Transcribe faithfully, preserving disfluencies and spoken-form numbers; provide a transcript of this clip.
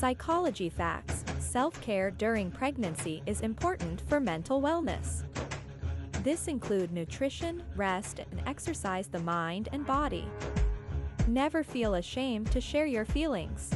Psychology facts: self-care during pregnancy is important for mental wellness. This includes nutrition, rest, and exercise the mind and body. Never feel ashamed to share your feelings.